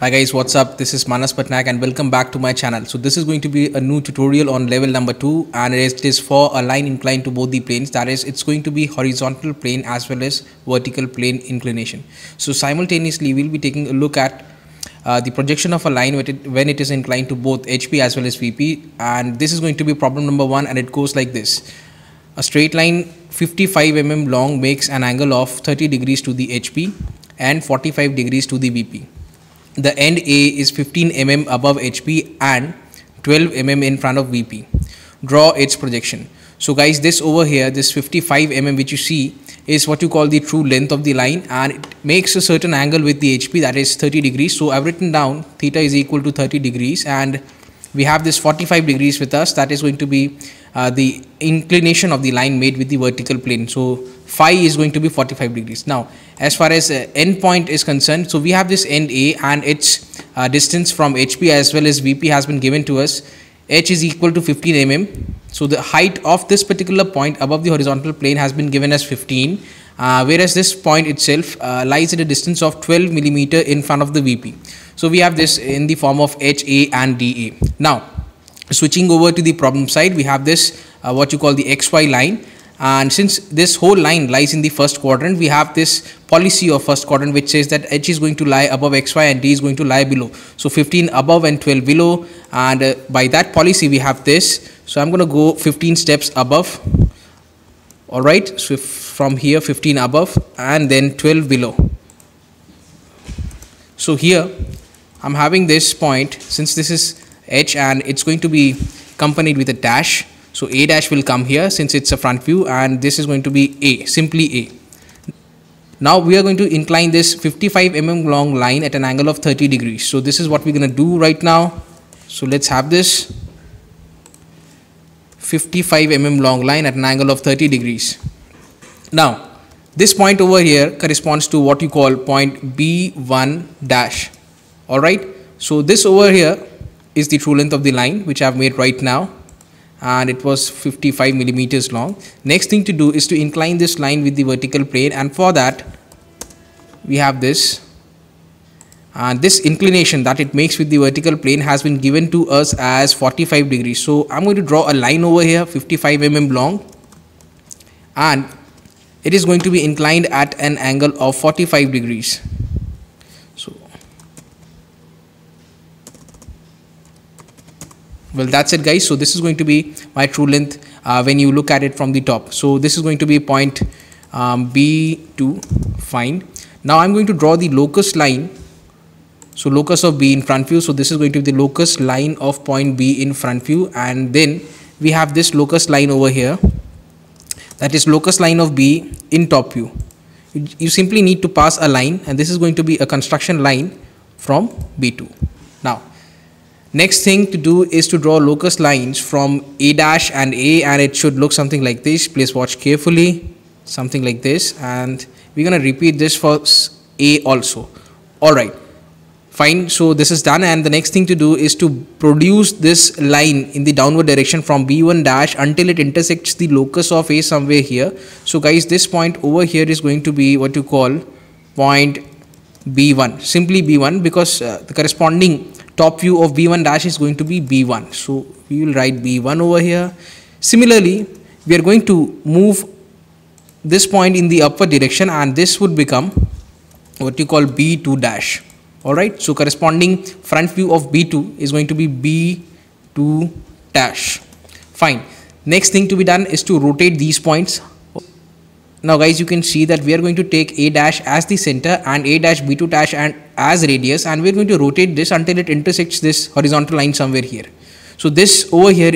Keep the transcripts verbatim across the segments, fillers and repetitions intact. Hi guys, what's up? This is Manas Patnaik and welcome back to my channel. So this is going to be a new tutorial on level number two, and it is for a line incline to both the planes. That is, it's going to be horizontal plane as well as vertical plane inclination. So simultaneously we'll be taking a look at uh, the projection of a line when it, when it is inclined to both H P as well as V P, and this is going to be problem number one, and it goes like this. A straight line fifty-five millimeters long makes an angle of thirty degrees to the H P and forty-five degrees to the V P. The end A is fifteen millimeters above H P and twelve millimeters in front of V P. Draw its projection. So guys, this over here, this fifty-five millimeters which you see is what you call the true length of the line, and it makes a certain angle with the H P, that is thirty degrees. So I've written down theta is equal to thirty degrees, and we have this forty-five degrees with us. That is going to be uh, the inclination of the line made with the vertical plane. So phi is going to be forty-five degrees. Now as far as uh, end point is concerned, so we have this end A, and its uh, distance from H P as well as V P has been given to us. H is equal to fifteen millimeters. So the height of this particular point above the horizontal plane has been given as fifteen, uh, whereas this point itself uh, lies at a distance of twelve millimeters in front of the V P. So we have this in the form of H A and D A. Now switching over to the problem side, we have this uh, what you call the X Y line, and since this whole line lies in the first quadrant, we have this policy of first quadrant which says that H is going to lie above X Y and D is going to lie below. So fifteen above and twelve below, and uh, by that policy we have this. So I'm going to go fifteen steps above, alright, so if from here fifteen above and then twelve below. So here I'm having this point, since this is H and it's going to be accompanied with a dash. So A dash will come here since it's a front view, and this is going to be A, simply A. Now we are going to incline this fifty-five millimeters long line at an angle of thirty degrees. So this is what we're going to do right now. So let's have this fifty-five millimeters long line at an angle of thirty degrees. Now this point over here corresponds to what you call point B one dash. Alright, so this over here is the true length of the line which I have made right now, and it was fifty-five millimeters long. Next thing to do is to incline this line with the vertical plane, and for that we have this, and this inclination that it makes with the vertical plane has been given to us as forty-five degrees. So I'm going to draw a line over here fifty-five millimeters long, and it is going to be inclined at an angle of forty-five degrees. So well, that's it guys. So this is going to be my true length uh, when you look at it from the top. So this is going to be point um, B two, fine. Now I'm going to draw the locus line, so locus of B in front view. So this is going to be the locus line of point B in front view, and then we have this locus line over here, that is locus line of B in top view. You, you simply need to pass a line, and this is going to be a construction line from B two. Now next thing to do is to draw locus lines from A dash and A, and it should look something like this. Please watch carefully, something like this, and we're gonna repeat this for A also. Alright, fine. So this is done, and the next thing to do is to produce this line in the downward direction from B one dash until it intersects the locus of A somewhere here. So guys, this point over here is going to be what you call point B one, simply B one, because uh, the corresponding top view of B one dash is going to be B one. So we will write B one over here. Similarly, we are going to move this point in the upward direction, and this would become what you call B two dash. Alright, so corresponding front view of B two is going to be B two dash. Fine. Next thing to be done is to rotate these points. Now guys, you can see that we are going to take A dash as the center and A dash B two dash and as radius, and we are going to rotate this until it intersects this horizontal line somewhere here. So this over here,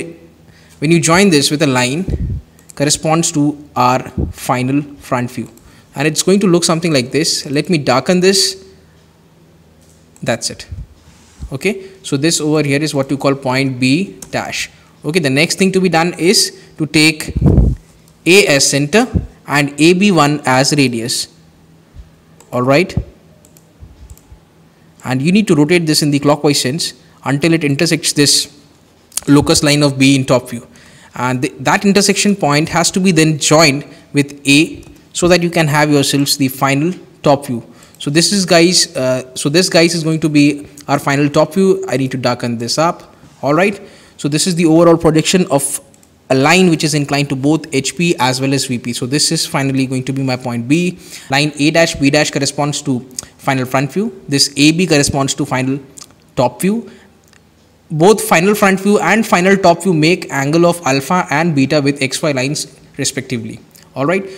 when you join this with a line, corresponds to our final front view, and it's going to look something like this. Let me darken this. That's it. Okay, so this over here is what you call point B dash. Okay, the next thing to be done is to take A as center and A B one as radius. Alright, and you need to rotate this in the clockwise sense until it intersects this locus line of B in top view, and th that intersection point has to be then joined with A, so that you can have yourselves the final top view. So this is guys, uh, so this guys is going to be our final top view. I need to darken this up. All right. So this is the overall projection of a line which is inclined to both H P as well as V P. So this is finally going to be my point B. Line A dash B dash corresponds to final front view. This A B corresponds to final top view. Both final front view and final top view make angle of alpha and beta with X Y lines respectively. All right.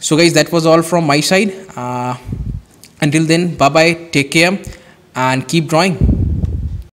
So guys, that was all from my side. Uh, until then, bye bye, take care and keep drawing.